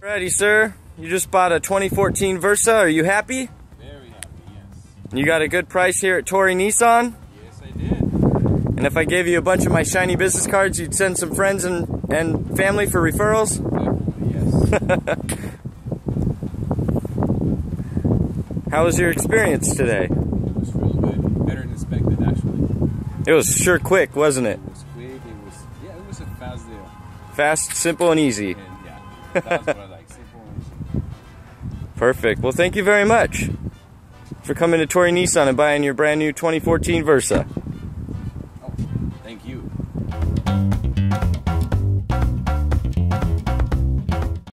Alrighty, sir. You just bought a 2014 Versa. Are you happy? Very happy, yes. You got a good price here at Torre Nissan? Yes, I did. And if I gave you a bunch of my shiny business cards, you'd send some friends and family for referrals? Definitely, yes. How was your experience today? It was real good. Better than expected, actually. It was sure quick, wasn't it? It was quick. It was a fast deal. Fast, simple, and easy. And yeah, that's what I like. Simple and easy. Perfect. Well, thank you very much for coming to Torre Nissan and buying your brand new 2014 Versa.